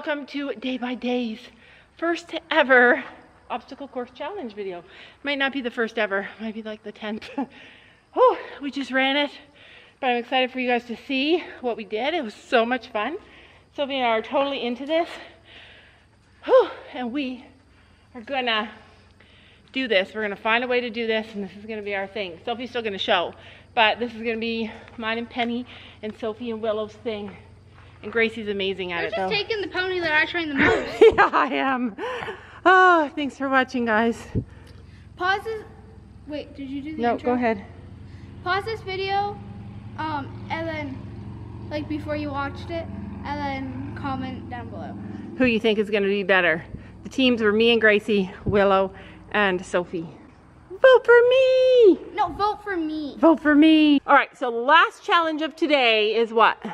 welcome to Day by Day's first ever obstacle course challenge video. Might not be the first ever, might be like the 10th. Oh, we just ran it, but I'm excited for you guys to see what we did. It was so much fun. Sylvia and I are totally into this. Whew, and we are gonna do this. We're gonna find a way to do this, and this is gonna be our thing. Sophie's still gonna show, but this is gonna be mine and Penny and Sophie and Willow's thing. And Gracie's amazing at it, though. You're just taking the pony that I train the most. Yeah, I am. Oh, thanks for watching, guys. Pause this. Wait, did you do the intro? No, go ahead. Pause this video, and then, like, before you watched it, and then comment down below who you think is going to be better. The teams were me and Gracie, Willow, and Sophie. Vote for me! No, vote for me. Vote for me. All right, so the last challenge of today is what?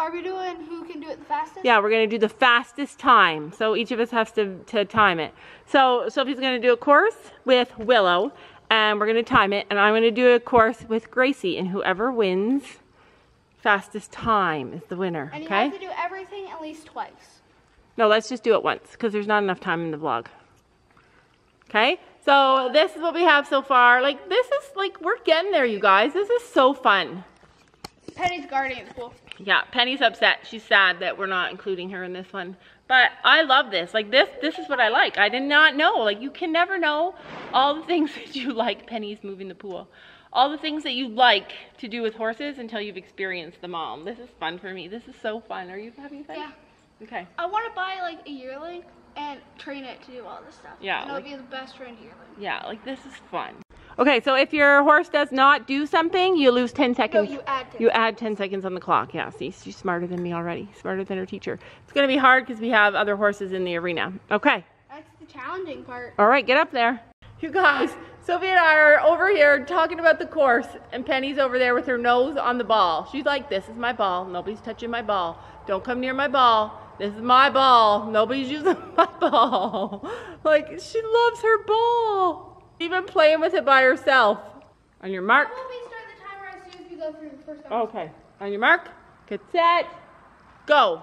Are we doing who can do it the fastest? Yeah, we're going to do the fastest time. So each of us has to time it. So Sophie's going to do a course with Willow, and we're going to time it. And I'm going to do a course with Gracie, and whoever wins fastest time is the winner. And you have to do everything at least twice. No, let's just do it once, because there's not enough time in the vlog. Okay? So this is what we have so far. Like, this is, like, we're getting there, you guys. This is so fun. Penny's guardian pool. Yeah, Penny's upset. She's sad that we're not including her in this one. But I love this. Like, this is what I like. I did not know. Like, you can never know all the things that you like. Penny's moving the pool. All the things that you like to do with horses until you've experienced them all. This is fun for me. This is so fun. Are you having fun? Yeah. Okay. I want to buy, like, a yearling and train it to do all this stuff. Yeah. And it'll be the best trained yearling. Yeah, like, this is fun. Okay, so if your horse does not do something, you lose 10 seconds. No, you add 10. You add 10 seconds on the clock. Yeah, see, she's smarter than me already. Smarter than her teacher. It's going to be hard because we have other horses in the arena. Okay. That's the challenging part. All right, get up there. You guys, Sophie and I are over here talking about the course, and Penny's over there with her nose on the ball. She's like, this is my ball. Nobody's touching my ball. Don't come near my ball. This is my ball. Nobody's using my ball. Like, she loves her ball. Even playing with it by herself. On your mark. Okay. On your mark. Get set. Go.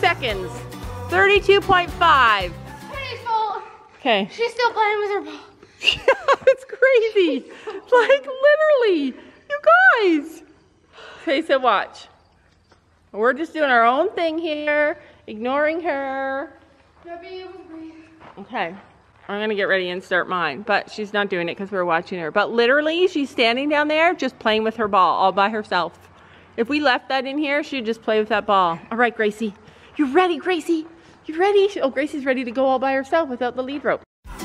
Seconds. 32.5. Okay. She's still playing with her ball. It's crazy. Like, literally. You guys. Okay, so watch. We're just doing our own thing here. Ignoring her. Okay. I'm going to get ready and start mine. But she's not doing it because we're watching her. But literally, she's standing down there just playing with her ball all by herself. If we left that in here, she'd just play with that ball. All right, Gracie. You ready, Gracie? You ready? Oh, Gracie's ready to go all by herself without the lead rope. She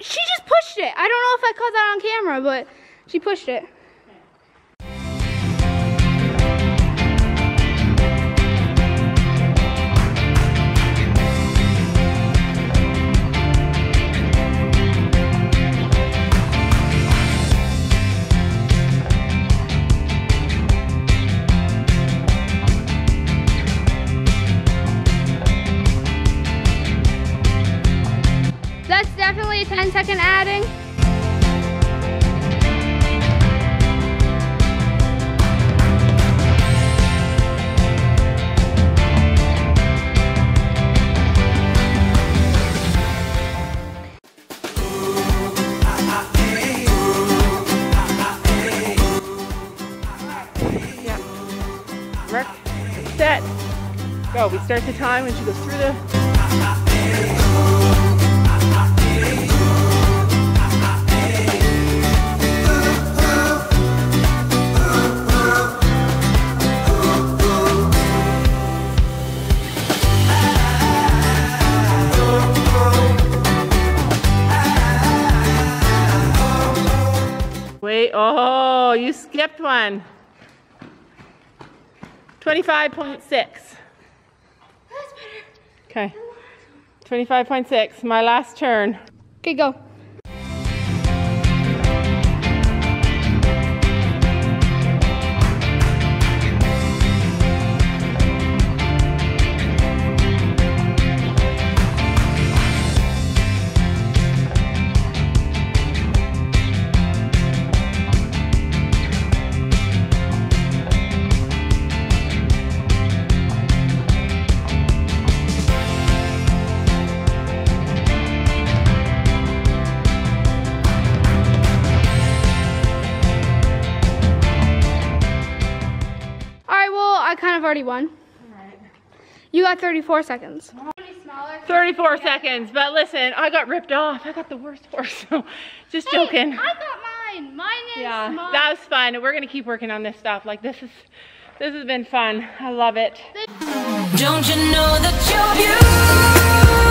just pushed it. I don't know if I caught that on camera, but she pushed it. That's definitely a 10-second adding. Yeah. Mark, set, go. We start the time when she goes through the... Wait, oh, you skipped one. 25.6. Okay. 25.6, my last turn. Okay, go. Won. Right. You got 34 seconds. 34 seconds, but listen, I got ripped off. I got the worst horse, so just joking. I got mine. Mine is small. That was fun. We're gonna keep working on this stuff. Like this has been fun. I love it. Don't you know that you're beautiful?